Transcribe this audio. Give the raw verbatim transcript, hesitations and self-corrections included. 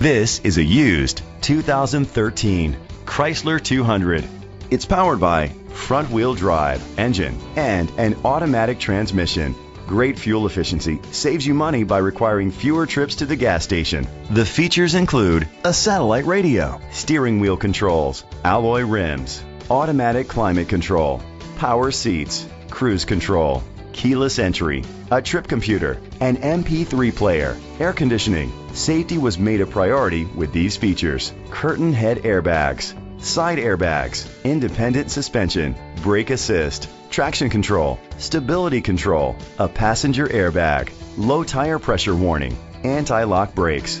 This is a used two thousand thirteen Chrysler two hundred. It's powered by front-wheel drive engine and an automatic transmission. Great fuel efficiency saves you money by requiring fewer trips to the gas station. The features include a satellite radio, steering wheel controls, alloy rims, automatic climate control, power seats, cruise control, keyless entry, a trip computer, an M P three player, air conditioning. Safety was made a priority with these features: curtain head airbags, side airbags, independent suspension, brake assist, traction control, stability control, a passenger airbag, low tire pressure warning, anti-lock brakes.